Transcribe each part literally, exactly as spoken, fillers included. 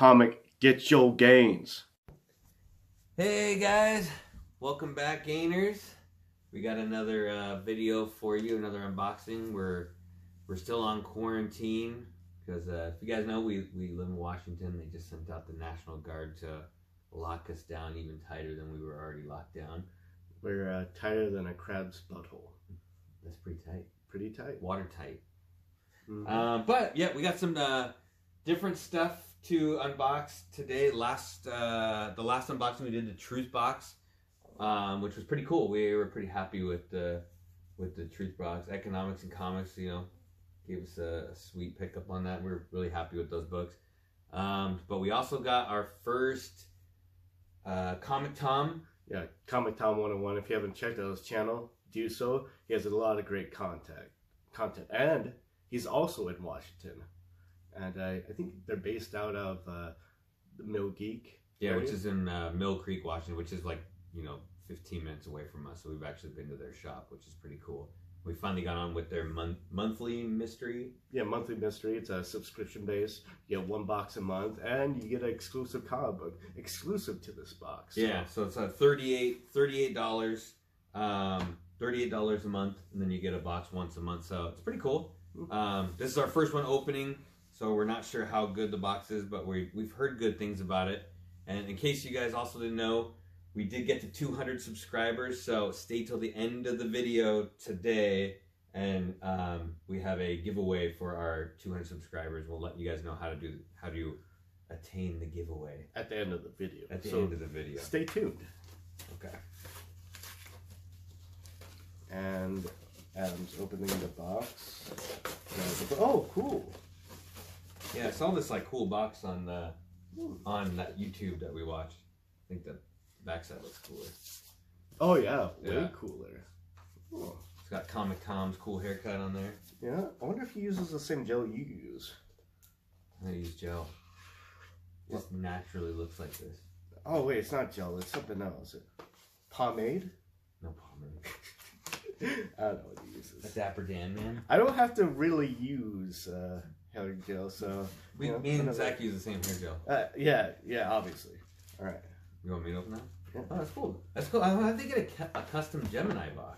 comic, get your gains. Hey guys, welcome back gainers. We got another uh, video for you, another unboxing. We're we're still on quarantine because uh, if you guys know, we, we live in Washington. They just sent out the National Guard to lock us down even tighter than we were already locked down. We're uh, tighter than a crab's butthole. That's pretty tight. Pretty tight. Watertight. Mm-hmm. uh, but yeah, we got some uh, different stuff to unbox today. Last uh, the last unboxing we did, the Truth Box. Um, which was pretty cool. We were pretty happy with the with the Truth Box. Economics and Comics, you know, gave us a, a sweet pickup on that. We were really happy with those books. Um, but we also got our first uh, Comic Tom. Yeah, Comic Tom one oh one. If you haven't checked out his channel, do so. He has a lot of great contact, content. And he's also in Washington. And I, I think they're based out of uh, the Mill Geek. Yeah, area. Which is in uh, Mill Creek, Washington, which is like, you know, fifteen minutes away from us. So we've actually been to their shop, which is pretty cool. We finally got on with their month monthly mystery. Yeah, monthly mystery. It's a subscription base. You get one box a month, and you get an exclusive comic book, exclusive to this box. Yeah, so it's a thirty-eight dollars, um, thirty-eight dollars a month, and then you get a box once a month. So it's pretty cool. Um, this is our first one opening, so we're not sure how good the box is, but we we've heard good things about it. And in case you guys also didn't know, we did get to two hundred subscribers, so stay till the end of the video today, and um, we have a giveaway for our two hundred subscribers. We'll let you guys know how to do how to attain the giveaway at the end of the video. At the so end of the video, stay tuned. Okay. And Adam's opening the box. Oh, cool! Yeah, I saw this like cool box on the on that YouTube that we watched. I think that. Backside looks cooler. Oh yeah, way yeah. cooler. Cool. It's got Comic Tom's cool haircut on there. Yeah, I wonder if he uses the same gel you use. I use gel. It just naturally looks like this. Oh wait, it's not gel. It's something else. Pomade? No pomade. I don't know what he uses. A Dapper Dan man. I don't have to really use uh, hair gel, so we you know, me and Zach use the same hair gel. Uh, yeah, yeah, obviously. All right. You want me to open that? Yeah. Oh, that's cool. That's cool. How did they get a, a custom Gemini box?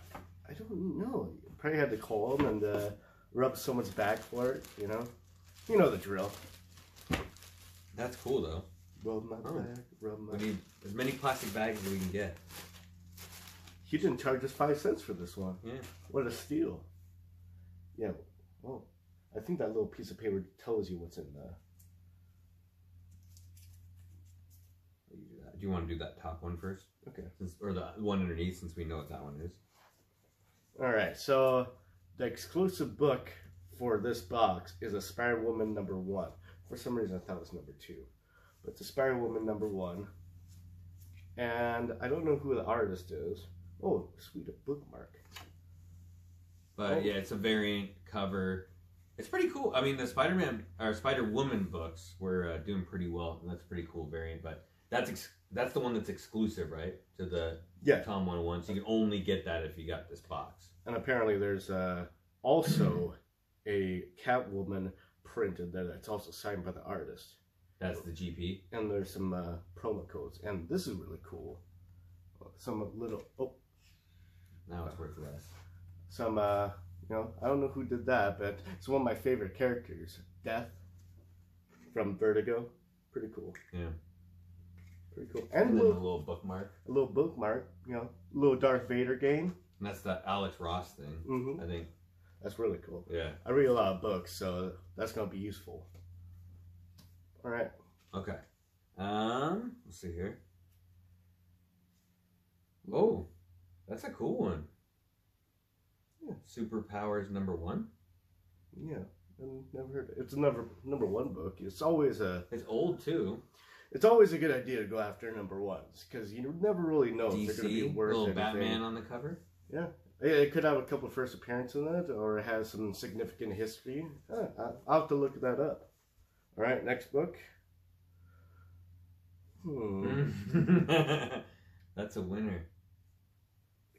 I don't know. You probably had to call them and uh, rub someone's back for it, you know? You know the drill. That's cool, though. Rub my oh. back, rub my back. As many plastic bags as we can get. You didn't charge us five cents for this one. Yeah. What a steal. Yeah. Oh, I think that little piece of paper tells you what's in there. Do you want to do that top one first? Okay. Since, or the one underneath, since we know what that one is. All right. So the exclusive book for this box is a Spider-Woman number one. For some reason, I thought it was number two. But it's a Spider-Woman number one. And I don't know who the artist is. Oh, sweet, a bookmark. But oh. yeah, it's a variant cover. It's pretty cool. I mean, the Spider-Man or Spider-Woman books were uh, doing pretty well. And that's a pretty cool variant. But that's ex that's the one that's exclusive, right? To the yeah. Tom one oh one. So you can only get that if you got this box. And apparently there's uh, also a Catwoman printed there that's also signed by the artist. That's the G P. And there's some uh, promo codes. And this is really cool. Some little... Oh. Now it's worth less. Some, uh, you know, I don't know who did that, but it's one of my favorite characters. Death from Vertigo. Pretty cool. Yeah. Pretty cool. And, and then little, a little bookmark. A little bookmark, you know, a little Darth Vader game. And that's the Alex Ross thing, mm-hmm. I think. That's really cool. Yeah. I read a lot of books, so that's going to be useful. All right. Okay. Um, let's see here. Oh, that's a cool one. Yeah. Superpowers number one? Yeah. I've never heard of it. It's a number, number one book. It's always a... It's old, too. It's always a good idea to go after number ones because you never really know D C, if they're going to be worth anything. Little Batman on the cover. Yeah, it could have a couple of first appearances in it, or it has some significant history. Uh, I'll have to look that up. All right, next book. Hmm. That's a winner.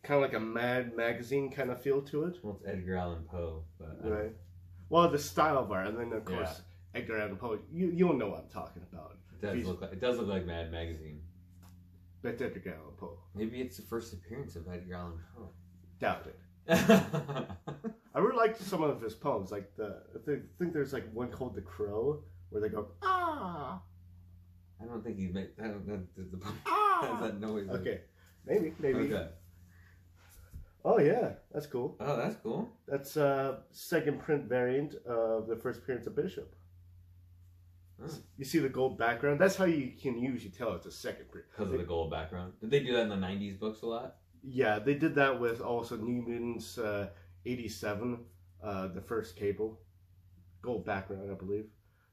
Kind of like a Mad Magazine kind of feel to it. Well, it's Edgar Allan Poe, but uh... right. Well, the style of art, and then of course yeah. Edgar Allan Poe. You you'll know what I'm talking about. does he's, look like it does look like Mad Magazine. That's Edgar Allan Poe. Maybe it's the first appearance of Edgar Allan Poe. Doubt it. I really liked some of his poems. Like the I think there's like one called The Crow, where they go ah. I don't think he made I don't know the poem. Ah! That noise. Okay, maybe maybe. Okay. Oh yeah, that's cool. Oh, that's cool. That's uh second print variant of the first appearance of Bishop. Oh. You see the gold background. That's how you can usually tell it's a second print because of the gold background. Did they do that in the nineties books a lot? Yeah, they did that with also New Mutants uh, eighty-seven, uh, the first Cable, gold background, I believe.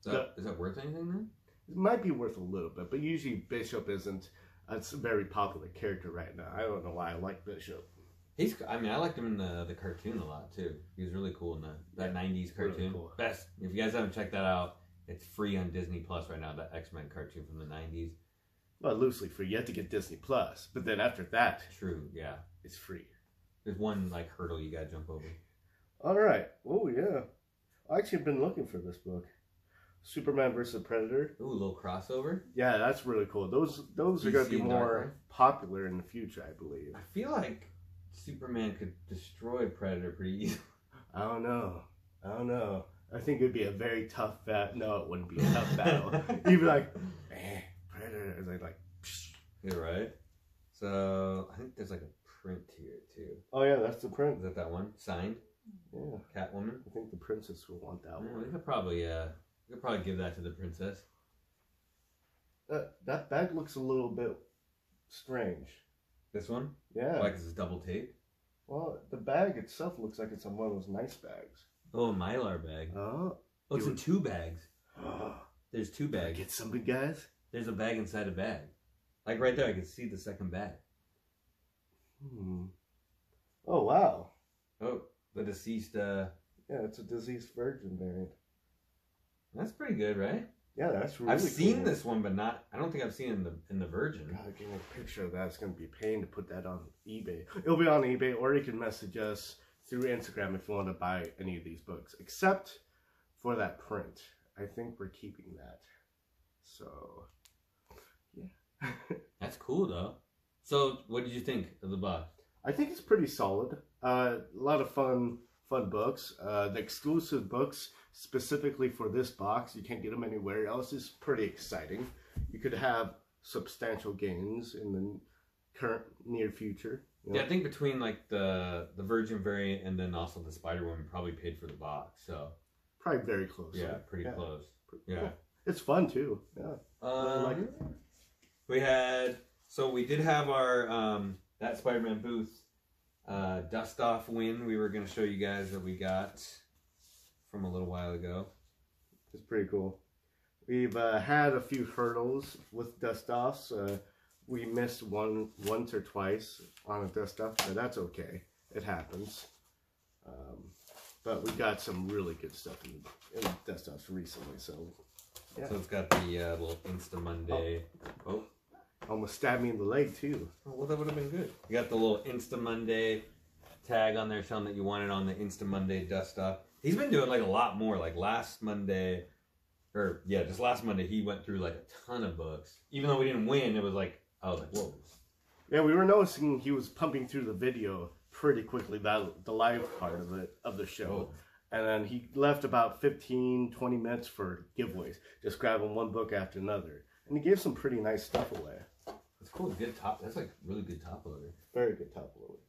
Is that, the, is that worth anything then? It might be worth a little bit, but usually Bishop isn't. That's a very popular character right now. I don't know why I like Bishop. He's. I mean, I liked him in the the cartoon a lot too. He was really cool in the, that yeah, nineties cartoon. Really cool. Best. If you guys haven't checked that out, it's free on Disney Plus right now. That X Men cartoon from the nineties. Well, loosely free. You have to get Disney Plus, but then after that, true, yeah, it's free. There's one like hurdle you gotta jump over. All right. Oh yeah, I actually have been looking for this book, Superman versus Predator. Ooh, a little crossover. Yeah, that's really cool. Those those D C are gonna be more popular in the future, I believe. I feel like Superman could destroy Predator pretty easily. I don't know. I don't know. I think it'd be a very tough battle. No, it wouldn't be a tough battle. You'd be like, man. Predator is like, like you're right. So I think there's like a print here too. Oh yeah, that's the print. Is that that one signed? Yeah, Catwoman. I think the princess will want that yeah, one. We could probably uh, we could probably give that to the princess. That that bag looks a little bit strange. This one? Yeah. Like it's double tape. Well, the bag itself looks like it's on one of those nice bags. Oh, a Mylar bag. Oh, oh it's in two bags. There's two bags. Get something, guys. There's a bag inside a bag. Like right there, I can see the second bag. Hmm. Oh, wow. Oh, the deceased, uh... yeah, it's a deceased virgin variant. That's pretty good, right? Yeah, that's really I've cool. seen this one, but not... I don't think I've seen it in the, in the Virgin. God, give me a picture of that. It's going to be a pain to put that on eBay. It'll be on eBay, or you can message us through Instagram if you want to buy any of these books. Except for that print. I think we're keeping that. So... yeah. That's cool though. So what did you think of the box? I think it's pretty solid. Uh, a lot of fun fun books. Uh, the exclusive books specifically for this box, you can't get them anywhere else, is pretty exciting. You could have substantial gains in the current near future. You know? Yeah, I think between like the the Virgin variant and then also the Spider-Woman probably paid for the box. So probably very close. Yeah, right? pretty yeah. close. Yeah. Cool. It's fun too. Yeah. Um, like it. We had so we did have our um, that Spider-Man booth uh, dust off win. We were going to show you guys what we got from a little while ago. It's pretty cool. We've uh, had a few hurdles with dust offs. Uh, we missed one once or twice on a dust off, but that's okay. It happens. Um, but we got some really good stuff in, in dust offs recently, so. Yeah. So it's got the uh, little Insta Monday. Oh. oh, almost stabbed me in the leg too. Oh, well, that would have been good. You got the little Insta Monday tag on there, telling that you want it on the Insta Monday dust up. He's been doing like a lot more. Like last Monday, or yeah, just last Monday, he went through like a ton of books. Even though we didn't win, it was like I was like, whoa. Yeah, we were noticing he was pumping through the video pretty quickly. That the live part of it of the show. Oh. And then he left about fifteen, twenty minutes for giveaways, just grabbing one book after another. And he gave some pretty nice stuff away. That's cool. Good top. That's like really good top loader. Very good top loader.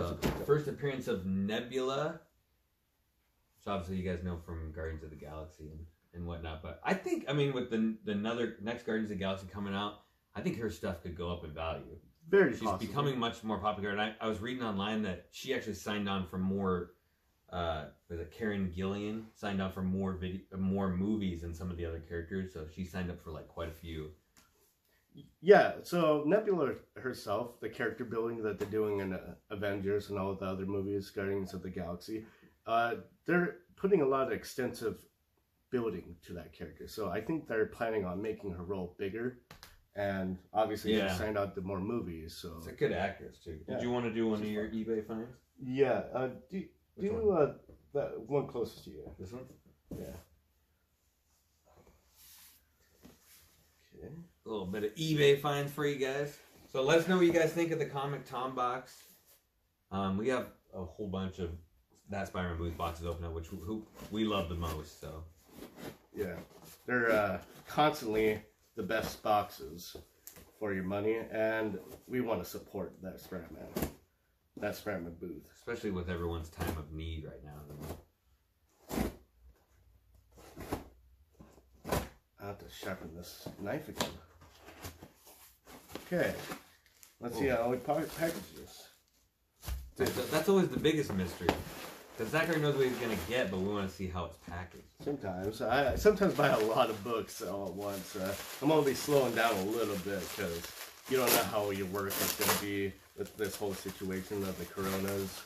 Yeah, uh, good top first loader. Appearance of Nebula. So obviously you guys know from Guardians of the Galaxy and, and whatnot. But I think, I mean, with the, the another next Guardians of the Galaxy coming out, I think her stuff could go up in value. Very She's possibly. becoming much more popular. And I, I was reading online that she actually signed on for more... Uh, was it Karen Gillan signed up for more video, more movies than some of the other characters, so she signed up for like quite a few. Yeah, so Nebula herself, the character building that they're doing in uh, Avengers and all the other movies, Guardians of the Galaxy, uh, they're putting a lot of extensive building to that character. So I think they're planning on making her role bigger, and obviously yeah. she signed out to more movies. So it's a good actress too. Yeah. Did you want to do one She's of your fun. eBay finds? Yeah. Uh, do you, Which Do one? Uh, that one closest to you. This one? Yeah. Okay. A little bit of eBay finds for you guys. So let us know what you guys think of the Comic Tom box. Um, we have a whole bunch of that Spider-Man Booth boxes open up, which who, we love the most. So yeah, they're uh, constantly the best boxes for your money, and we want to support that Spider-Man, that Spider-Man Booth, especially with everyone's time of need right now. I have to sharpen this knife again. Okay, let's Ooh. see how we package this. That's, that's always the biggest mystery, because Zachary knows what he's gonna get, but we want to see how it's packaged. Sometimes I sometimes buy a lot of books all at once. Uh, I'm gonna be slowing down a little bit because you don't know how your work is gonna be with this whole situation of the coronas.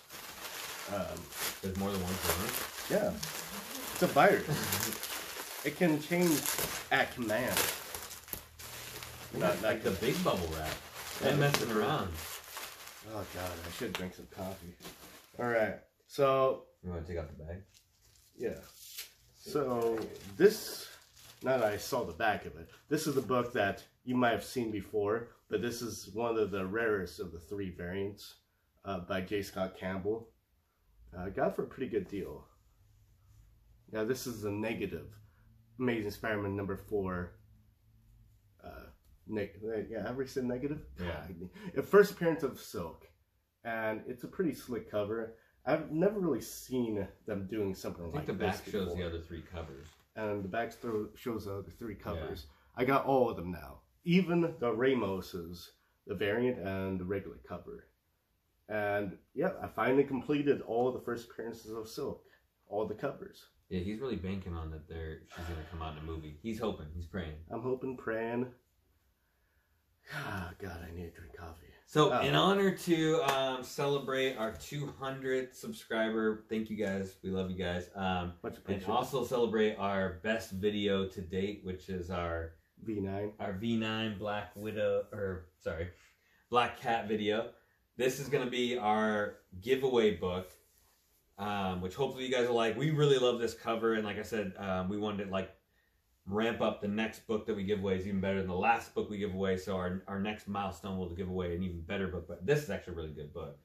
Um, There's more than one corona. Yeah, it's a virus. It can change at command. Not like, like the big bubble wrap. They're messing around. Oh god, I should drink some coffee. Alright, so... You want to take out the bag? Yeah. So, this... Now that I saw the back of it, this is a book that you might have seen before, but this is one of the rarest of the three variants uh, by J. Scott Campbell. Uh, got for a pretty good deal. Now, this is the negative. Amazing Spider-Man number four. Uh... Nick, yeah, have we said negative? Yeah. First appearance of Silk, and it's a pretty slick cover. I've never really seen them doing something like this. I think like the back shows before. the other three covers, and the back shows the other three covers. Yeah. I got all of them now, even the Ramos's, the variant and the regular cover. And yeah, I finally completed all the first appearances of Silk, all the covers. Yeah, he's really banking on that. There, she's gonna come out in a movie. He's hoping. He's praying. I'm hoping, praying. Oh, God, I need to drink coffee. So, um, in honor to um, celebrate our two hundredth subscriber, thank you guys. We love you guys. Um, much appreciated. And also celebrate our best video to date, which is our V nine. Our V nine Black Widow, or sorry, Black Cat video. This is going to be our giveaway book, um, which hopefully you guys will like. We really love this cover, and like I said, um, we wanted to like ramp up the next book that we give away is even better than the last book we give away, so our, our next milestone will give away an even better book, but this is actually a really good book.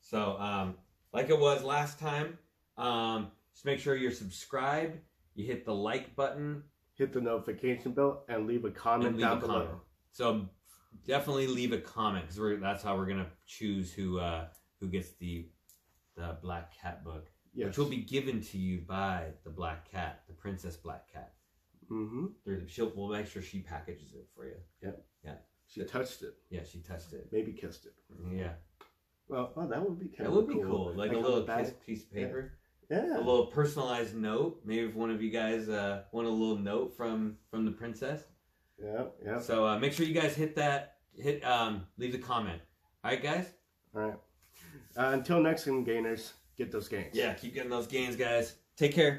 So um, like it was last time, um, just make sure you're subscribed, you hit the like button, hit the notification bell, and leave a comment and leave down a below comment. So definitely leave a comment, because that's how we're going to choose who uh, who gets the, the Black Cat book, yes. Which will be given to you by the Black Cat, the Princess Black Cat. Mm-hmm. Through the, she'll, we'll make sure she packages it for you. Yeah. Yeah. She but, touched it. Yeah, she touched it. Maybe kissed it. Yeah. Well, oh, that would be kind that of would cool. That would be cool. Like, like a little kiss piece of paper. Yeah. yeah. A little personalized note. Maybe if one of you guys uh, want a little note from, from the princess. Yeah, yeah. So uh, make sure you guys hit that. Hit um, leave the comment. All right, guys? All right. Uh, until next time, gainers, get those gains. Yeah, keep getting those gains, guys. Take care.